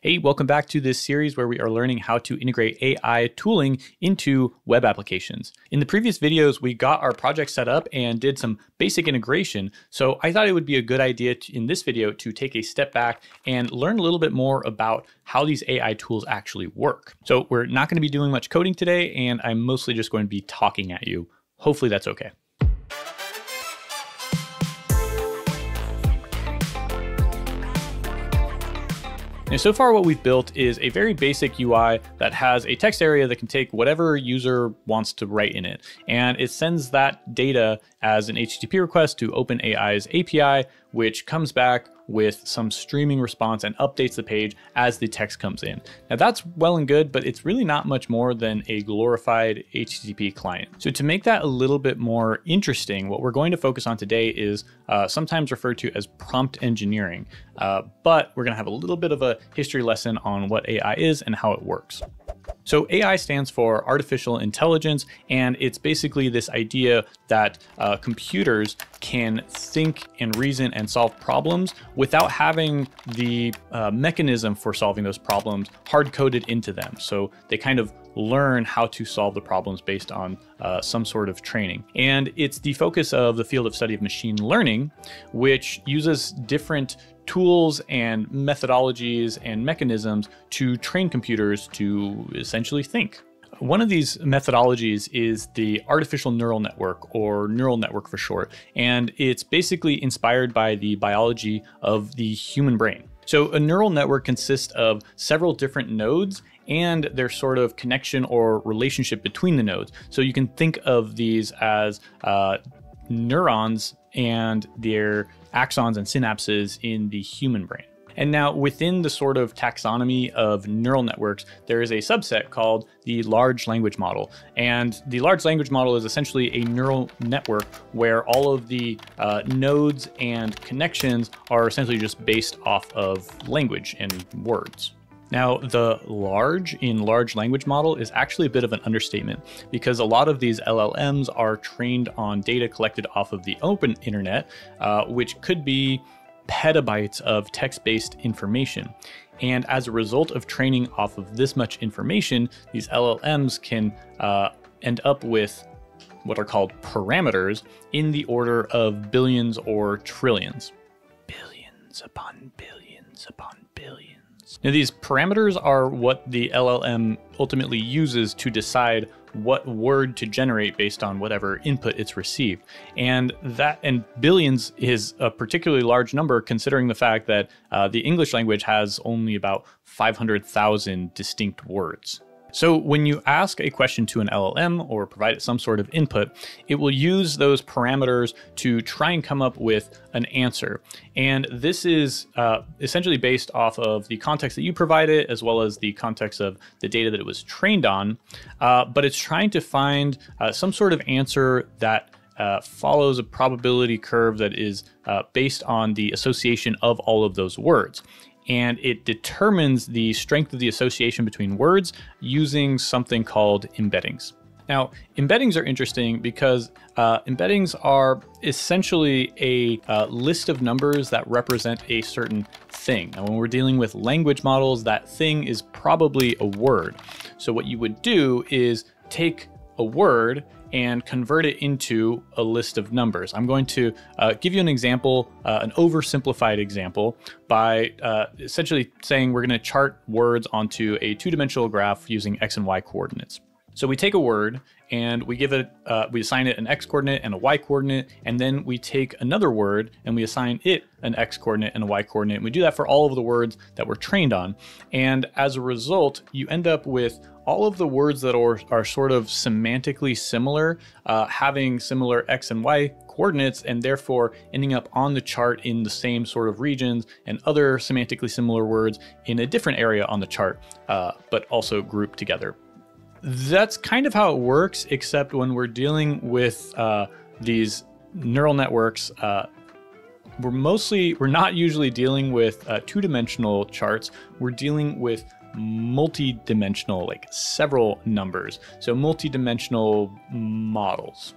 Hey, welcome back to this series where we are learning how to integrate AI tooling into web applications. In the previous videos, we got our project set up and did some basic integration. So I thought it would be a good idea in this video to take a step back and learn a little bit more about how these AI tools actually work. So we're not going to be doing much coding today, and I'm mostly just going to be talking at you. Hopefully that's okay. Now, so far what we've built is a very basic UI that has a text area that can take whatever user wants to write in it. And it sends that data as an HTTP request to OpenAI's API, which comes back with some streaming response and updates the page as the text comes in. Now that's well and good, but it's really not much more than a glorified HTTP client. So to make that a little bit more interesting, what we're going to focus on today is sometimes referred to as prompt engineering, but we're gonna have a little bit of a history lesson on what AI is and how it works. So AI stands for artificial intelligence, and it's basically this idea that computers can think and reason and solve problems without having the mechanism for solving those problems hard-coded into them. So they kind of learn how to solve the problems based on some sort of training. And it's the focus of the field of study of machine learning, which uses different tools and methodologies and mechanisms to train computers to essentially think. One of these methodologies is the artificial neural network, or neural network for short, and it's basically inspired by the biology of the human brain. So a neural network consists of several different nodes and their sort of connection or relationship between the nodes. So you can think of these as neurons and their axons and synapses in the human brain. And now within the sort of taxonomy of neural networks, there is a subset called the large language model. And the large language model is essentially a neural network where all of the nodes and connections are essentially just based off of language and words. Now, the large in large language model is actually a bit of an understatement, because a lot of these LLMs are trained on data collected off of the open internet, which could be petabytes of text-based information. And as a result of training off of this much information, these LLMs can end up with what are called parameters in the order of billions or trillions. Billions upon billions upon billions. Now, these parameters are what the LLM ultimately uses to decide what word to generate based on whatever input it's received. And billions is a particularly large number, considering the fact that the English language has only about 500,000 distinct words. So when you ask a question to an LLM or provide it some sort of input, it will use those parameters to try and come up with an answer. And this is essentially based off of the context that you provide it, as well as the context of the data that it was trained on. But it's trying to find some sort of answer that follows a probability curve that is based on the association of all of those words. And it determines the strength of the association between words using something called embeddings. Now, embeddings are interesting because embeddings are essentially a list of numbers that represent a certain thing. Now, when we're dealing with language models, that thing is probably a word. So what you would do is take a word and convert it into a list of numbers. I'm going to give you an example, an oversimplified example, by essentially saying we're gonna chart words onto a two-dimensional graph using X and Y coordinates. So we take a word and we give it, we assign it an X coordinate and a Y coordinate, and then we take another word and we assign it an X coordinate and a Y coordinate. And we do that for all of the words that we're trained on. And as a result, you end up with all of the words that are sort of semantically similar, having similar X and Y coordinates, and therefore ending up on the chart in the same sort of regions, and other semantically similar words in a different area on the chart, but also grouped together. That's kind of how it works, except when we're dealing with these neural networks, we're not usually dealing with two-dimensional charts. We're dealing with multi-dimensional, like several numbers. So multi-dimensional models,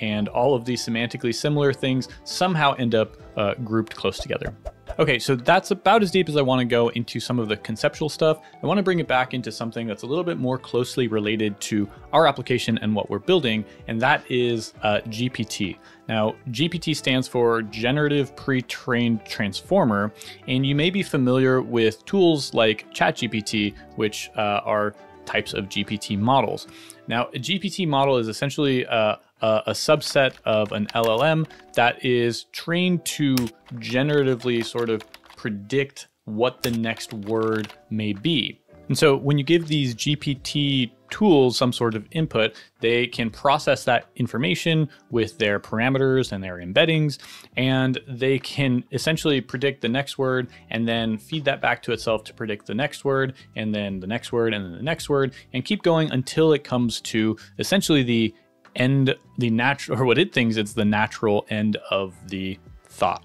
and all of these semantically similar things somehow end up grouped close together. Okay, so that's about as deep as I want to go into some of the conceptual stuff. I want to bring it back into something that's a little bit more closely related to our application and what we're building, and that is GPT. Now, GPT stands for Generative Pre-trained Transformer, and you may be familiar with tools like ChatGPT, which are types of GPT models. Now, a GPT model is essentially a subset of an LLM that is trained to generatively sort of predict what the next word may be. And so when you give these GPT tools some sort of input, they can process that information with their parameters and their embeddings, and they can essentially predict the next word and then feed that back to itself to predict the next word and then the next word and then the next word and keep going until it comes to essentially the end, the natural, or what it thinks it's the natural end of the thought.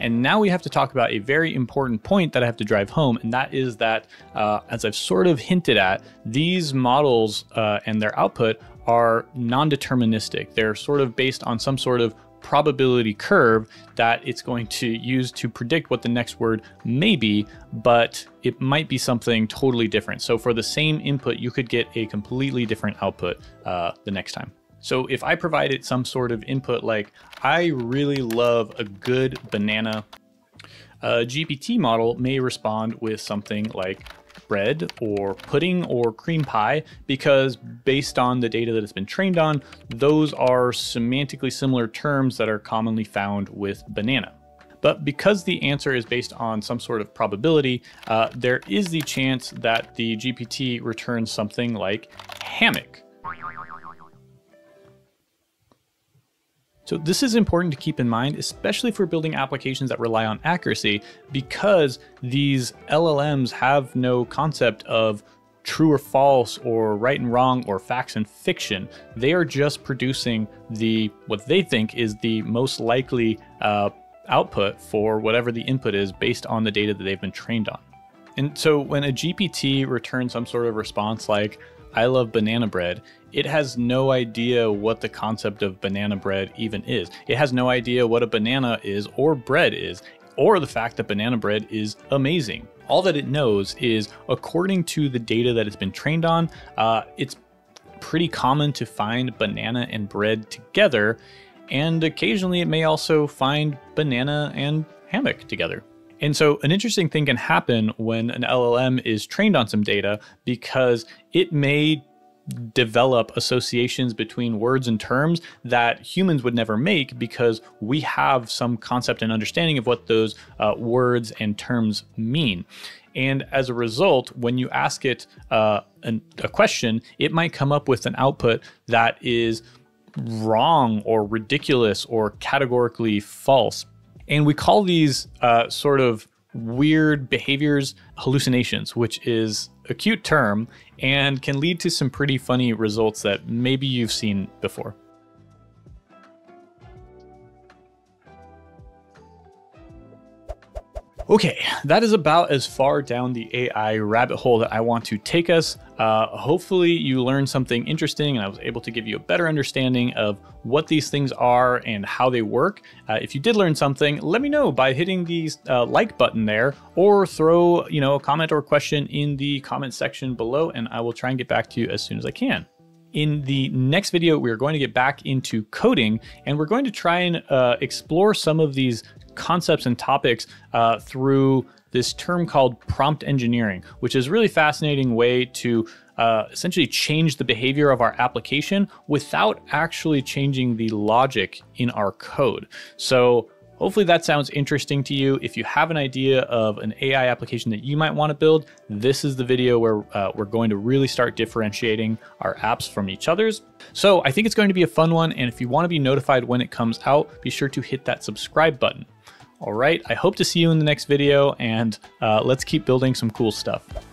And now we have to talk about a very important point that I have to drive home, and that is that, as I've sort of hinted at, these models and their output are non-deterministic. They're sort of based on some sort of probability curve that it's going to use to predict what the next word may be, but it might be something totally different. So for the same input, you could get a completely different output the next time. So if I provided some sort of input like, I really love a good banana, a GPT model may respond with something like bread or pudding or cream pie, because based on the data that it's been trained on, those are semantically similar terms that are commonly found with banana. But because the answer is based on some sort of probability, there is the chance that the GPT returns something like hammock. So this is important to keep in mind, especially if we're building applications that rely on accuracy, because these LLMs have no concept of true or false or right and wrong or facts and fiction. They are just producing what they think is the most likely output for whatever the input is based on the data that they've been trained on. And so when a GPT returns some sort of response like, I love banana bread, it has no idea what the concept of banana bread even is. It has no idea what a banana is or bread is, or the fact that banana bread is amazing. All that it knows is, according to the data that it's been trained on, it's pretty common to find banana and bread together, and occasionally it may also find banana and hammock together. And so an interesting thing can happen when an LLM is trained on some data, because it may develop associations between words and terms that humans would never make, because we have some concept and understanding of what those words and terms mean. And as a result, when you ask it a question, it might come up with an output that is wrong or ridiculous or categorically false. And we call these sort of weird behaviors hallucinations, which is a cute term and can lead to some pretty funny results that maybe you've seen before. Okay, that is about as far down the AI rabbit hole that I want to take us. Hopefully you learned something interesting and I was able to give you a better understanding of what these things are and how they work. If you did learn something, let me know by hitting the like button there, or throw a comment or question in the comment section below, and I will try and get back to you as soon as I can. In the next video, we are going to get back into coding, and we're going to try and explore some of these concepts and topics through this term called prompt engineering, which is a really fascinating way to essentially change the behavior of our application without actually changing the logic in our code. So hopefully that sounds interesting to you. If you have an idea of an AI application that you might want to build, this is the video where we're going to really start differentiating our apps from each other's. So I think it's going to be a fun one. And if you want to be notified when it comes out, be sure to hit that subscribe button. All right, I hope to see you in the next video, and let's keep building some cool stuff.